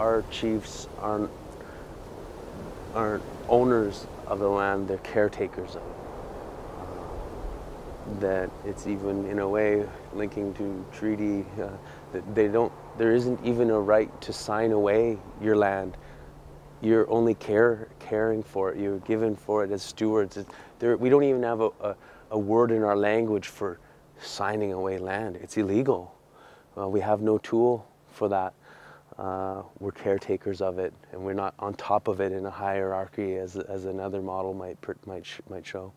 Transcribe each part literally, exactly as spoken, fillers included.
our chiefs aren't, aren't owners of the land, they're caretakers of it. That it's even, in a way, linking to treaty, uh, that they don't, there isn't even a right to sign away your land. You're only care, caring for it, you're given for it as stewards. It, there, we don't even have a, a, a word in our language for signing away land. It's illegal. Uh, we have no tool for that. Uh, we're caretakers of it, and we're not on top of it in a hierarchy as, as another model might, might, might show.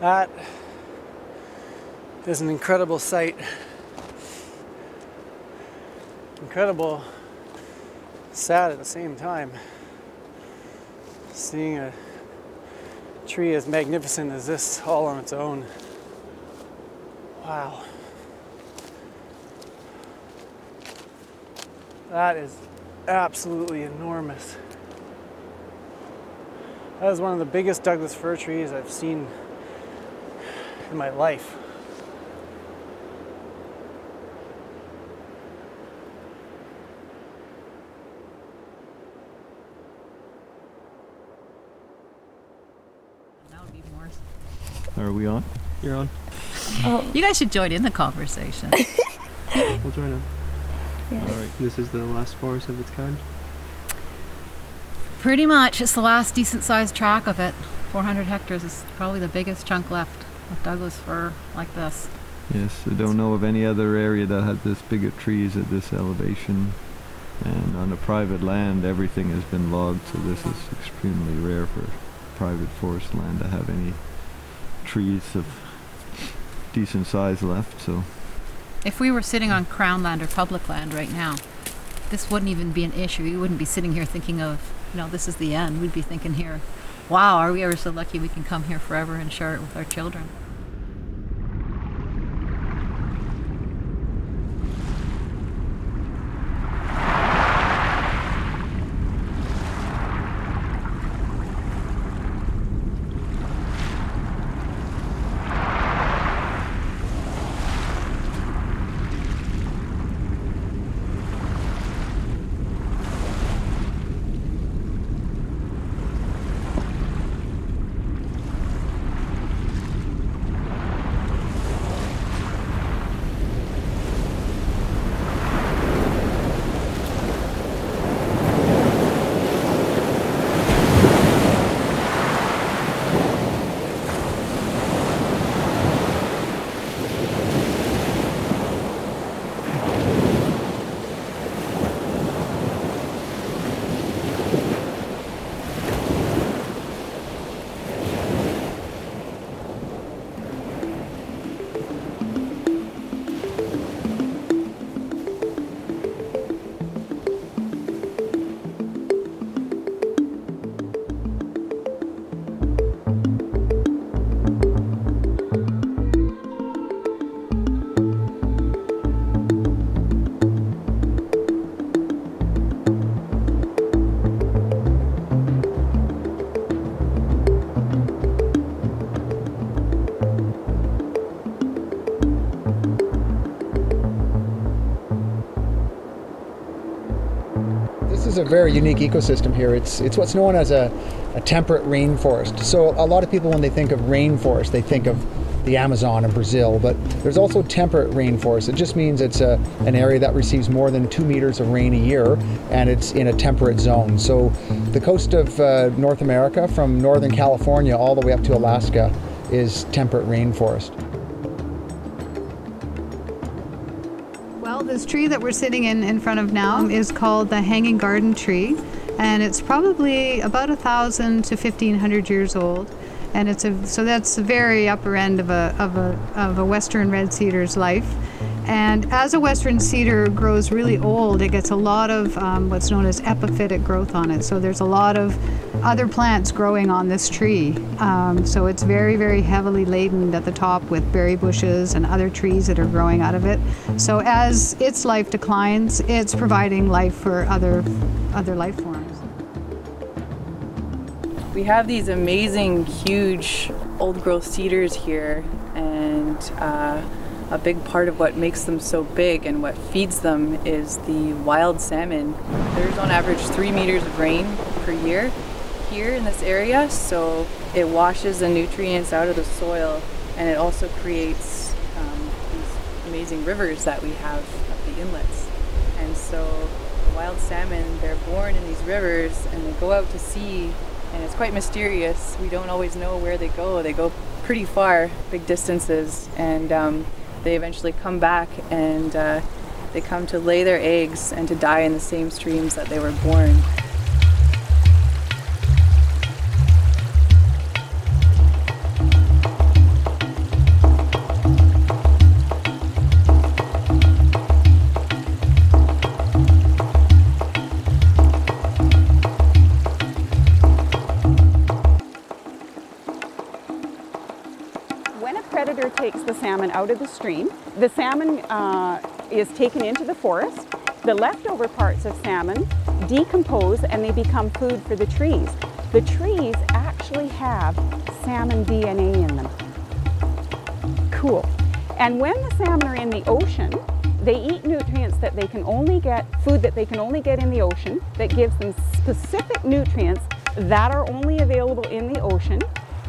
That is an incredible sight. Incredible, sad at the same time. Seeing a tree as magnificent as this all on its own. Wow. That is absolutely enormous. That is one of the biggest Douglas fir trees I've seen in my life. That would be more. Are we on? You're on. Oh. You guys should join in the conversation. We'll join in. Yes. All right. This is the last forest of its kind. Pretty much, it's the last decent-sized tract of it. four hundred hectares is probably the biggest chunk left. With Douglas fir like this. Yes, I don't know of any other area that had this big of trees at this elevation. And on a private land, everything has been logged, so this is extremely rare for private forest land to have any trees of decent size left. So, if we were sitting on crown land or public land right now, this wouldn't even be an issue. We wouldn't be sitting here thinking of, you know, this is the end. We'd be thinking here, wow, are we ever so lucky we can come here forever and share it with our children. very unique ecosystem here. It's, it's what's known as a, a temperate rainforest. So a lot of people, when they think of rainforest, they think of the Amazon in Brazil, but there's also temperate rainforest. It just means it's a, an area that receives more than two meters of rain a year, and it's in a temperate zone. So the coast of uh, North America, from Northern California all the way up to Alaska, is temperate rainforest. Well, this tree that we're sitting in in front of now is called the hanging garden tree, and it's probably about a thousand to fifteen hundred years old. And it's a, so that's the very upper end of a, of a, of a Western Red Cedar's life. And as a Western Cedar grows really old, it gets a lot of um, what's known as epiphytic growth on it. So there's a lot of other plants growing on this tree. Um, so it's very, very heavily laden at the top with berry bushes and other trees that are growing out of it. So as its life declines, it's providing life for other, other life forms. We have these amazing, huge, old-growth cedars here, and uh, a big part of what makes them so big and what feeds them is the wild salmon. There's on average three meters of rain per year here in this area, so it washes the nutrients out of the soil, and it also creates um, these amazing rivers that we have at the inlets. And so the wild salmon, they're born in these rivers, and they go out to sea. And it's quite mysterious. We don't always know where they go. They go pretty far, big distances, and um, they eventually come back, and uh, they come to lay their eggs and to die in the same streams that they were born. Salmon out of the stream. The salmon uh, is taken into the forest. The leftover parts of salmon decompose and they become food for the trees. The trees actually have salmon D N A in them. Cool. And when the salmon are in the ocean, they eat nutrients that they can only get, food that they can only get in the ocean, that gives them specific nutrients that are only available in the ocean.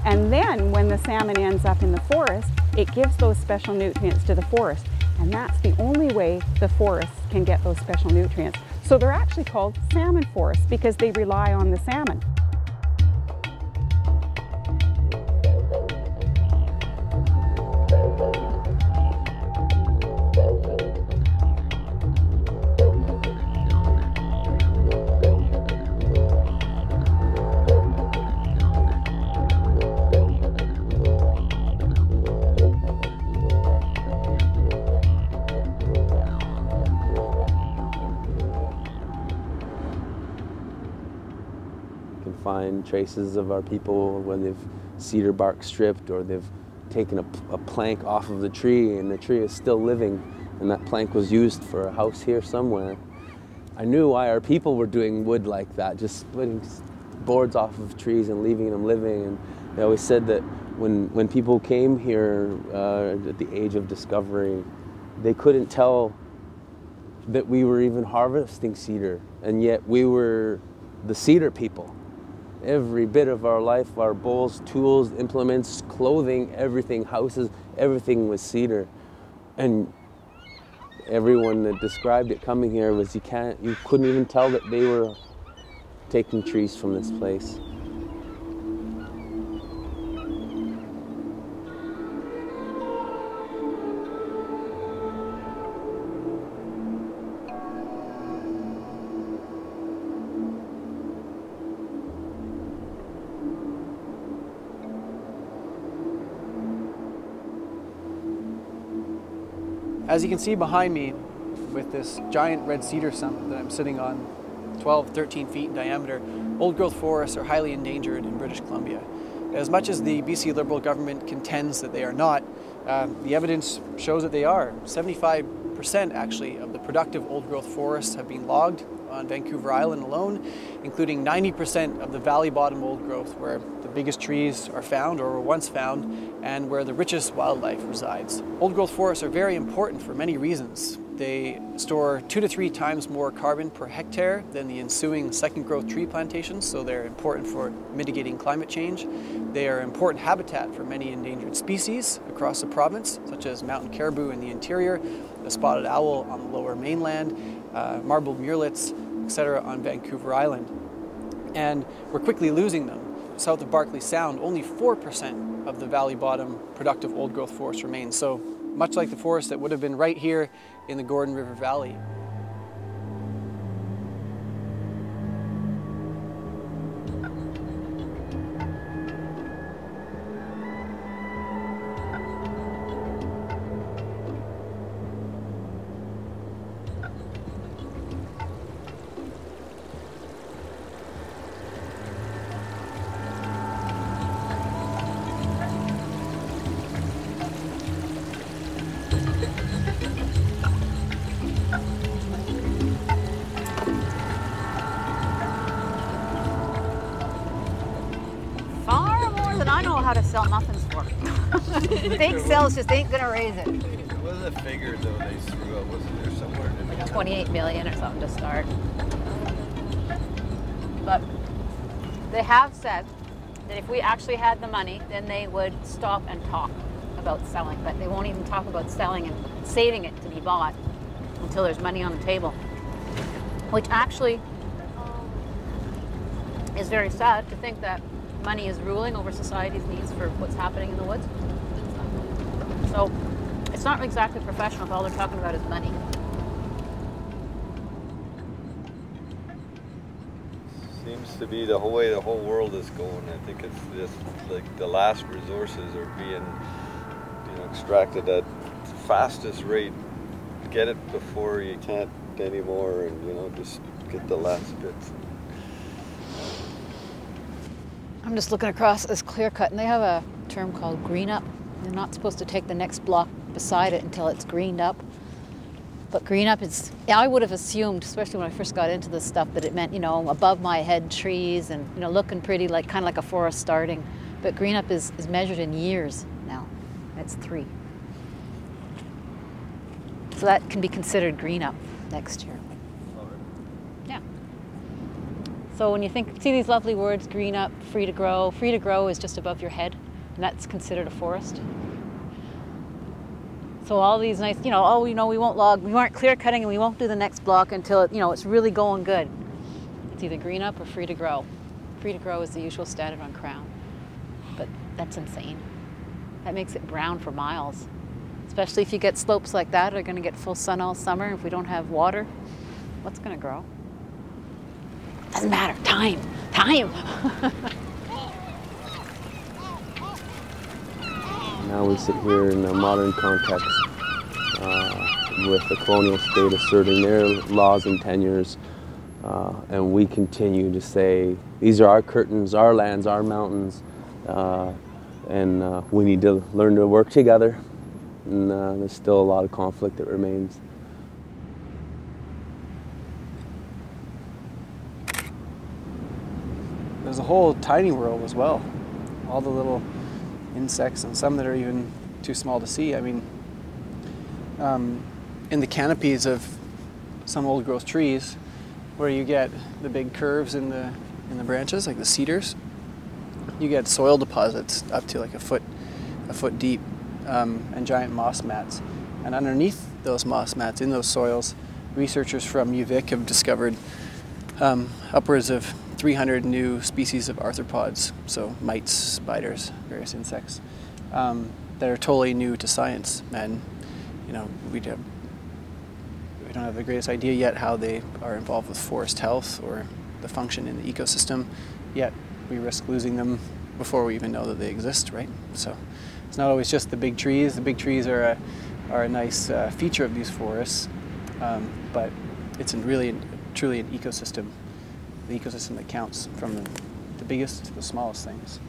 And then when the salmon ends up in the forest, it gives those special nutrients to the forest. And that's the only way the forests can get those special nutrients. So they're actually called salmon forests because they rely on the salmon. Find traces of our people when they've cedar bark stripped, or they've taken a, a plank off of the tree and the tree is still living, and that plank was used for a house here somewhere. I knew why our people were doing wood like that, just splitting boards off of trees and leaving them living. And they always said that when, when people came here uh, at the age of discovery, they couldn't tell that we were even harvesting cedar, and yet we were the cedar people. Every bit of our life, our bowls, tools, implements, clothing, everything, houses, everything was cedar. And everyone that described it coming here was, you can't, you couldn't even tell that they were taking trees from this place. As you can see behind me, with this giant red cedar stump that I'm sitting on, twelve, thirteen feet in diameter, old-growth forests are highly endangered in British Columbia. As much as the B C Liberal government contends that they are not, uh, the evidence shows that they are. seventy-five percent actually of the productive old-growth forests have been logged on Vancouver Island alone, including ninety percent of the valley bottom old-growth, where the biggest trees are found or were once found, and where the richest wildlife resides. Old-growth forests are very important for many reasons. They store two to three times more carbon per hectare than the ensuing second growth tree plantations, so they're important for mitigating climate change. They are important habitat for many endangered species across the province, such as mountain caribou in the interior, the spotted owl on the lower mainland, uh, marbled murrelets, et cetera on Vancouver Island. And we're quickly losing them. South of Barclay Sound, only four percent of the valley bottom productive old growth forest remains. So much like the forest that would have been right here in the Gordon River Valley. How to sell muffins for. Fake sales just ain't gonna raise it. What was the figure though they threw up? Wasn't there somewhere? twenty-eight million or something to start. But they have said that if we actually had the money, then they would stop and talk about selling. But they won't even talk about selling and saving it to be bought until there's money on the table, which actually is very sad to think that money is ruling over society's needs for what's happening in the woods. So it's not exactly professional if all they're talking about is money. Seems to be the whole way the whole world is going. I think it's just like the last resources are being you know, extracted at the fastest rate. Get it before you can't anymore, and you know, just get the last bits. I'm just looking across this clear cut, and they have a term called green up. You're not supposed to take the next block beside it until it's greened up. But green up is, I would have assumed, especially when I first got into this stuff, that it meant, you know, above my head trees and, you know, looking pretty, like kind of like a forest starting. But green up is, is measured in years now. That's three. So that can be considered green up next year. So when you think, see these lovely words, green up, free to grow. Free to grow is just above your head, and that's considered a forest. So all these nice, you know, oh, you know, we won't log, we aren't clear cutting, and we won't do the next block until, it, you know, it's really going good. It's either green up or free to grow. Free to grow is the usual standard on Crown, but that's insane. That makes it brown for miles, especially if you get slopes like that that are gonna get full sun all summer. If we don't have water, what's gonna grow? Doesn't matter. Time. Time. Now we sit here in a modern context uh, with the colonial state asserting their laws and tenures, uh, and we continue to say, these are our curtains, our lands, our mountains, uh, and uh, we need to learn to work together. And uh, there's still a lot of conflict that remains. There's a whole tiny world as well. All the little insects and some that are even too small to see. I mean, um, in the canopies of some old growth trees where you get the big curves in the, in the branches, like the cedars, you get soil deposits up to like a foot, a foot deep, um, and giant moss mats. And underneath those moss mats, in those soils, researchers from UVic have discovered um, upwards of three hundred new species of arthropods, so mites, spiders, various insects, um, that are totally new to science. And you know, we don't, we don't have the greatest idea yet how they are involved with forest health or the function in the ecosystem, yet we risk losing them before we even know that they exist, right? So it's not always just the big trees. The big trees are a, are a nice uh, feature of these forests, um, but it's really, truly an ecosystem. The ecosystem that counts, from the, the biggest to the smallest things.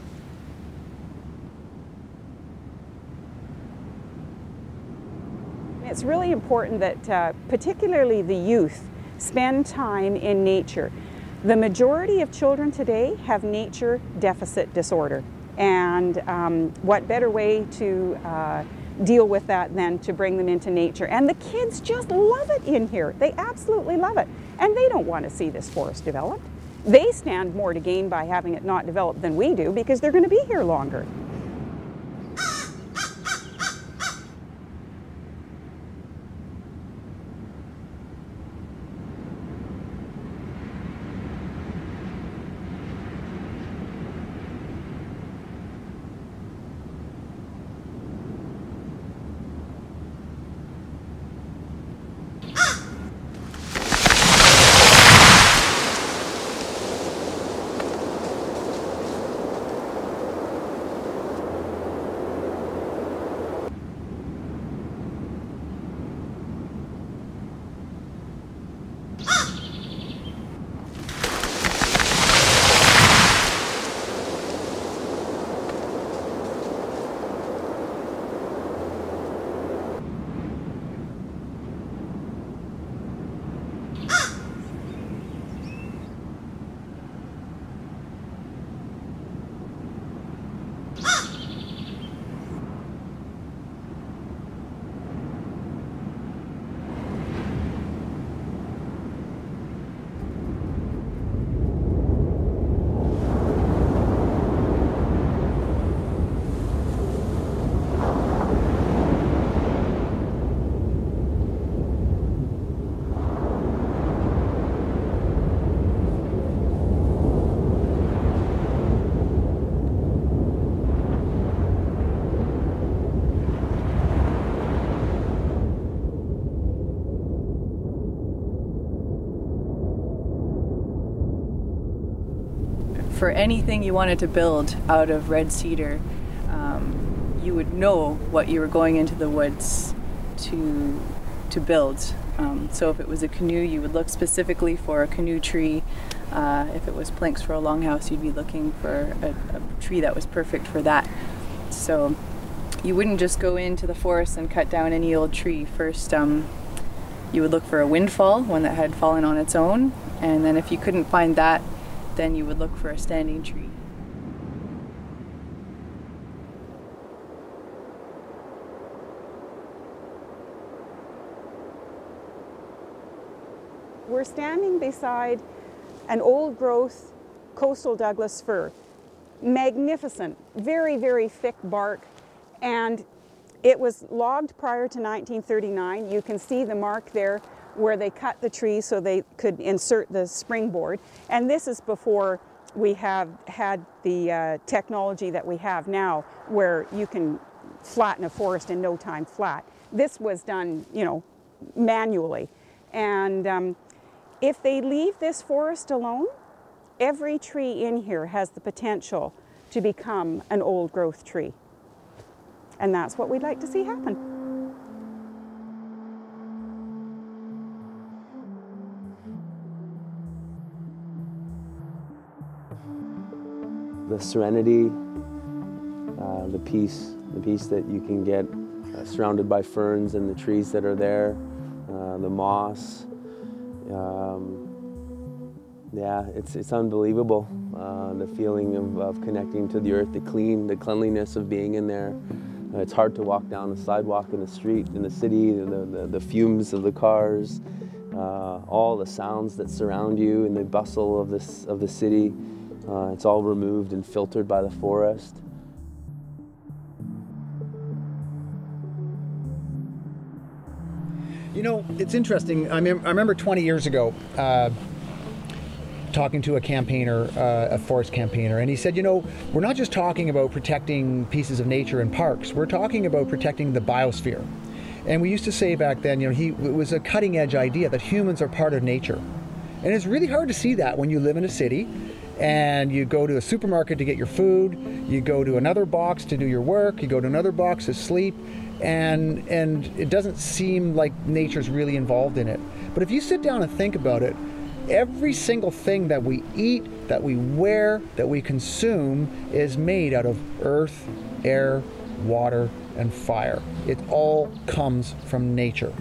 It's really important that uh, particularly the youth spend time in nature. The majority of children today have nature deficit disorder, and um, what better way to uh, deal with that then to bring them into nature. And the kids just love it in here. They absolutely love it. And they don't want to see this forest developed. They stand more to gain by having it not developed than we do, because they're going to be here longer. For anything you wanted to build out of red cedar, um, you would know what you were going into the woods to, to build. Um, so if it was a canoe, you would look specifically for a canoe tree. Uh, if it was planks for a longhouse, you'd be looking for a, a tree that was perfect for that. So you wouldn't just go into the forest and cut down any old tree. First, um, you would look for a windfall, one that had fallen on its own. And then if you couldn't find that, then you would look for a standing tree. We're standing beside an old growth coastal Douglas fir. Magnificent, very, very thick bark, and it was logged prior to nineteen thirty-nine. You can see the mark there where they cut the tree so they could insert the springboard. And this is before we have had the uh, technology that we have now, where you can flatten a forest in no time flat. This was done, you know, manually. And um, if they leave this forest alone, every tree in here has the potential to become an old growth tree. And that's what we'd like to see happen. The serenity, uh, the peace, the peace that you can get uh, surrounded by ferns and the trees that are there, uh, the moss. Um, yeah, it's, it's unbelievable, uh, the feeling of, of connecting to the earth, the clean, the cleanliness of being in there. Uh, it's hard to walk down the sidewalk in the street, in the city, the, the, the fumes of the cars, uh, all the sounds that surround you and the bustle of, this, of the city. Uh, it's all removed and filtered by the forest. You know, it's interesting. I mean, I remember twenty years ago uh, talking to a campaigner, uh, a forest campaigner, and he said, you know, we're not just talking about protecting pieces of nature and parks. We're talking about protecting the biosphere. And we used to say back then, you know, he, it was a cutting edge idea that humans are part of nature. And it's really hard to see that when you live in a city and you go to a supermarket to get your food, you go to another box to do your work, you go to another box to sleep, and and it doesn't seem like nature's really involved in it. But if you sit down and think about it, every single thing that we eat, that we wear, that we consume is made out of earth, air, water, and fire. It all comes from nature.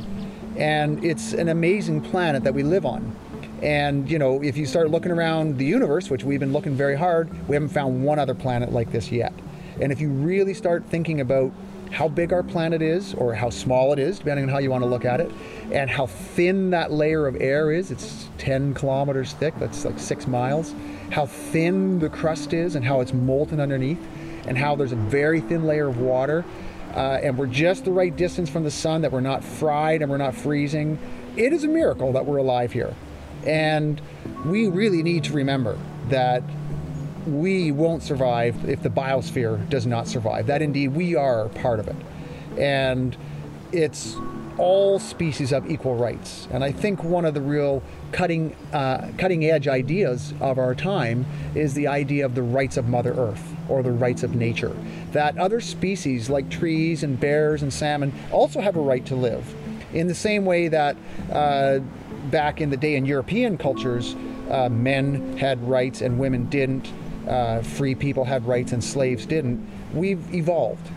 And it's an amazing planet that we live on. And, you know, if you start looking around the universe, which we've been looking very hard, we haven't found one other planet like this yet. And if you really start thinking about how big our planet is or how small it is, depending on how you want to look at it, and how thin that layer of air is. It's ten kilometers thick, that's like six miles. How thin the crust is and how it's molten underneath, and how there's a very thin layer of water. Uh, and we're just the right distance from the sun, that we're not fried and we're not freezing. It is a miracle that we're alive here. And we really need to remember that we won't survive if the biosphere does not survive, that indeed we are part of it. And it's all species have equal rights. And I think one of the real cutting, uh, cutting edge ideas of our time is the idea of the rights of Mother Earth, or the rights of nature. That other species like trees and bears and salmon also have a right to live. In the same way that uh, back in the day in European cultures, uh, men had rights and women didn't, uh, free people had rights and slaves didn't, we've evolved.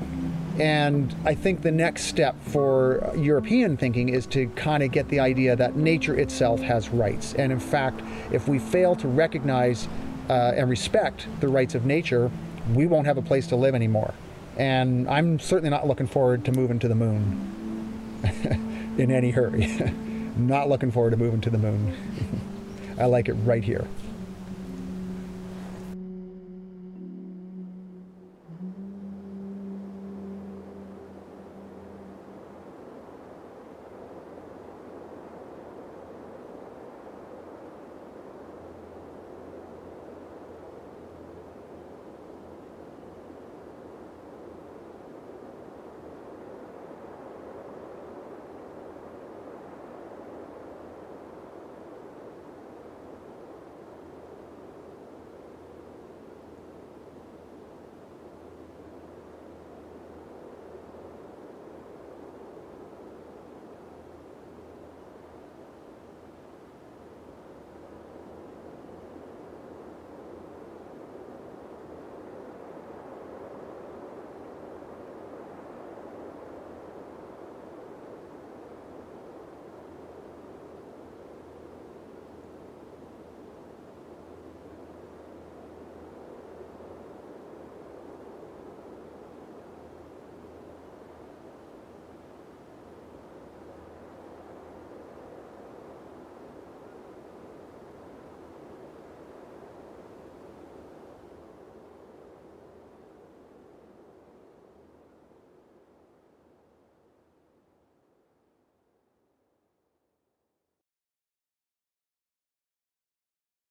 And I think the next step for European thinking is to kind of get the idea that nature itself has rights. And in fact, if we fail to recognize uh, and respect the rights of nature, we won't have a place to live anymore. And I'm certainly not looking forward to moving to the moon in any hurry. Not looking forward to moving to the moon. I like it right here.